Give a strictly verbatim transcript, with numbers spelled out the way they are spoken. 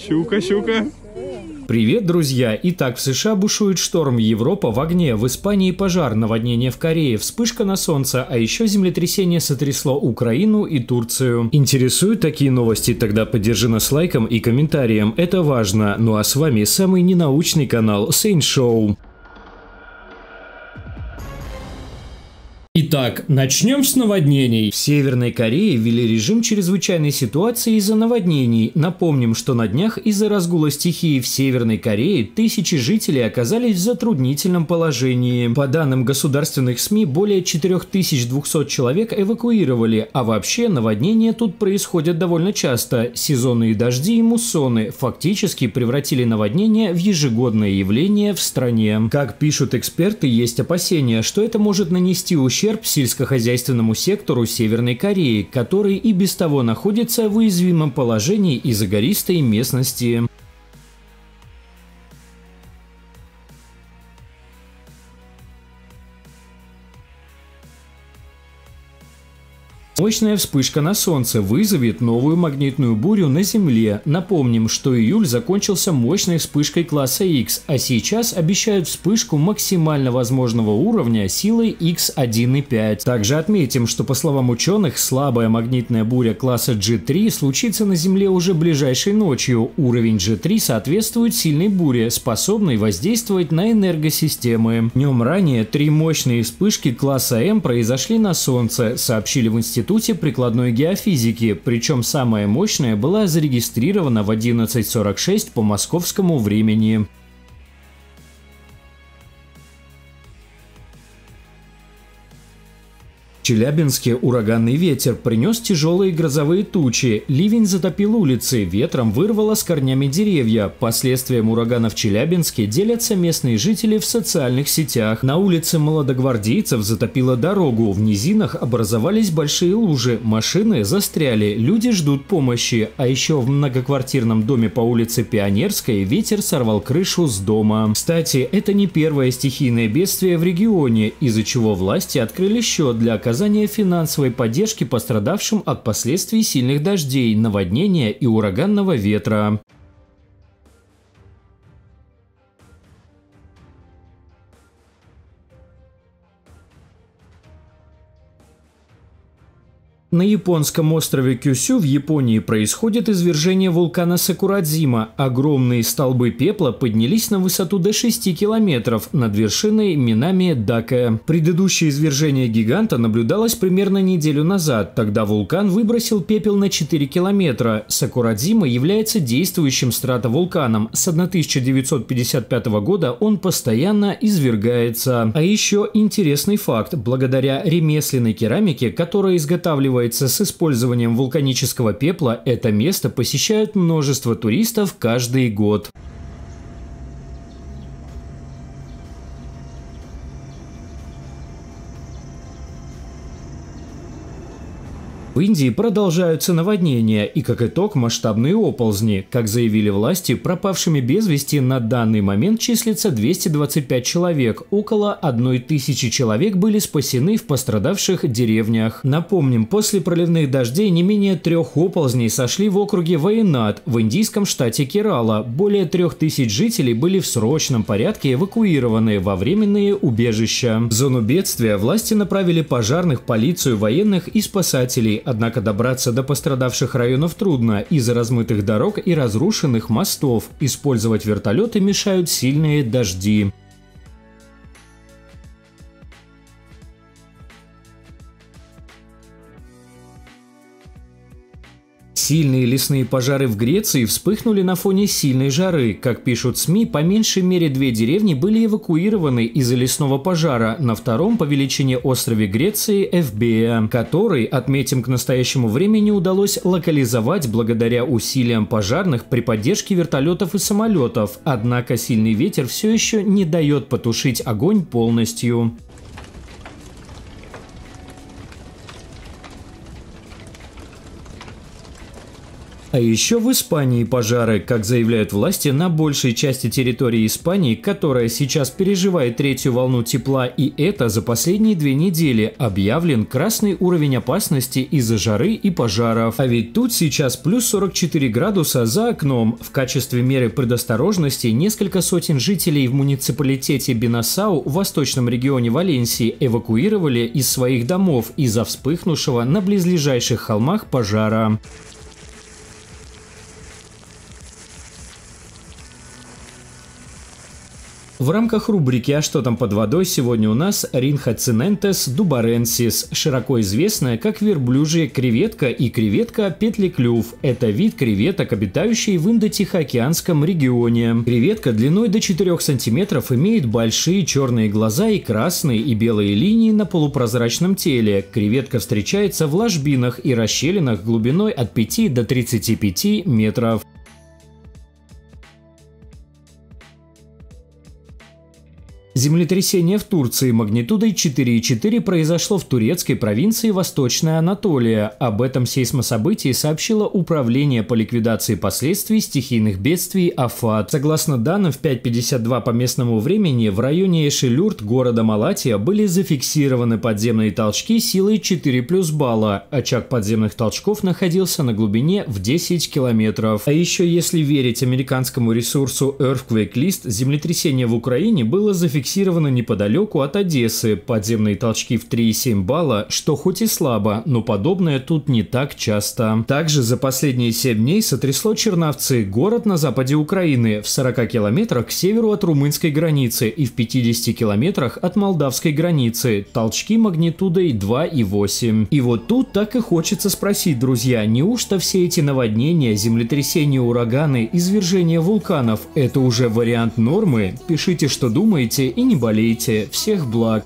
Щука, щука. Привет, друзья! Итак, в США бушует шторм, Европа в огне, в Испании пожар, наводнение в Корее, вспышка на солнце, а еще землетрясение сотрясло Украину и Турцию. Интересуют такие новости? Тогда поддержи нас лайком и комментарием, это важно. Ну а с вами самый ненаучный канал Saint Show. Итак, начнем с наводнений. В Северной Корее ввели режим чрезвычайной ситуации из-за наводнений. Напомним, что на днях из-за разгула стихии в Северной Корее тысячи жителей оказались в затруднительном положении. По данным государственных СМИ, более четырёх тысяч двухсот человек эвакуировали, а вообще наводнения тут происходят довольно часто. Сезонные дожди и муссоны фактически превратили наводнения в ежегодное явление в стране. Как пишут эксперты, есть опасения, что это может нанести ущерб сельскохозяйственному сектору Северной Кореи, который и без того находится в уязвимом положении из-за гористой местности. Мощная вспышка на Солнце вызовет новую магнитную бурю на Земле. Напомним, что июль закончился мощной вспышкой класса Х, а сейчас обещают вспышку максимально возможного уровня силой икс один и пять. Также отметим, что, по словам ученых, слабая магнитная буря класса джи три случится на Земле уже ближайшей ночью. Уровень джи три соответствует сильной буре, способной воздействовать на энергосистемы. Днем ранее три мощные вспышки класса М произошли на Солнце, сообщили в институте. В Институте прикладной геофизики, причем самая мощная была зарегистрирована в одиннадцать сорок шесть по московскому времени. В Челябинске ураганный ветер принес тяжелые грозовые тучи, ливень затопил улицы, ветром вырвало с корнями деревья. Последствиям урагана в Челябинске делятся местные жители в социальных сетях. На улице молодогвардейцев затопило дорогу, в низинах образовались большие лужи, машины застряли, люди ждут помощи. А еще в многоквартирном доме по улице Пионерской ветер сорвал крышу с дома. Кстати, это не первое стихийное бедствие в регионе, из-за чего власти открыли счет для оказания финансовой поддержки пострадавшим от последствий сильных дождей, наводнения и ураганного ветра. На японском острове Кюсю в Японии происходит извержение вулкана Сакурадзима. Огромные столбы пепла поднялись на высоту до шести километров над вершиной Минами-дакэ. Предыдущее извержение гиганта наблюдалось примерно неделю назад. Тогда вулкан выбросил пепел на четыре километра. Сакурадзима является действующим стратовулканом. С тысяча девятьсот пятьдесят пятого года он постоянно извергается. А еще интересный факт. Благодаря ремесленной керамике, которая изготавливает с использованием вулканического пепла, это место посещают множество туристов каждый год. В Индии продолжаются наводнения и, как итог, масштабные оползни. Как заявили власти, пропавшими без вести на данный момент числится двести двадцать пять человек. Около тысячи человек были спасены в пострадавших деревнях. Напомним, после проливных дождей не менее трех оползней сошли в округе Ваянад в индийском штате Керала. Более трёх тысяч жителей были в срочном порядке эвакуированы во временные убежища. В зону бедствия власти направили пожарных, полицию, военных и спасателей. Однако добраться до пострадавших районов трудно из-за размытых дорог и разрушенных мостов. Использовать вертолеты мешают сильные дожди. Сильные лесные пожары в Греции вспыхнули на фоне сильной жары. Как пишут СМИ, по меньшей мере две деревни были эвакуированы из-за лесного пожара на втором по величине острове Греции Эвбея, который, отметим, к настоящему времени удалось локализовать благодаря усилиям пожарных при поддержке вертолетов и самолетов. Однако сильный ветер все еще не дает потушить огонь полностью. А еще в Испании пожары, как заявляют власти, на большей части территории Испании, которая сейчас переживает третью волну тепла, и это за последние две недели объявлен красный уровень опасности из-за жары и пожаров. А ведь тут сейчас плюс сорок четыре градуса за окном. В качестве меры предосторожности несколько сотен жителей в муниципалитете Бенасау в восточном регионе Валенсии эвакуировали из своих домов из-за вспыхнувшего на близлежащих холмах пожара. В рамках рубрики «А что там под водой» сегодня у нас Ринхоцинентес дубаренсис, широко известная как верблюжья креветка и креветка петлеклюв. Это вид креветок, обитающий в индотихоокеанском регионе. Креветка длиной до четырёх сантиметров имеет большие черные глаза и красные и белые линии на полупрозрачном теле. Креветка встречается в ложбинах и расщелинах глубиной от пяти до тридцати пяти метров. Землетрясение в Турции магнитудой четыре и четыре произошло в турецкой провинции Восточная Анатолия. Об этом сейсмособытии сообщило Управление по ликвидации последствий стихийных бедствий АФАД. Согласно данным, в пять пятьдесят два по местному времени в районе Эшелюрт города Малатия были зафиксированы подземные толчки силой четыре плюс балла. Очаг подземных толчков находился на глубине в десять километров. А еще, если верить американскому ресурсу Earthquake List, землетрясение в Украине было зафиксировано неподалеку от Одессы, подземные толчки в три и семь балла, что хоть и слабо, но подобное тут не так часто. Также за последние семь дней сотрясло Черновцы, город на западе Украины, в сорока километрах к северу от румынской границы и в пятидесяти километрах от молдавской границы, толчки магнитудой два и восемь. И вот тут так и хочется спросить, друзья, неужто все эти наводнения, землетрясения, ураганы, извержения вулканов – это уже вариант нормы? Пишите, что думаете, и не болейте. Всех благ!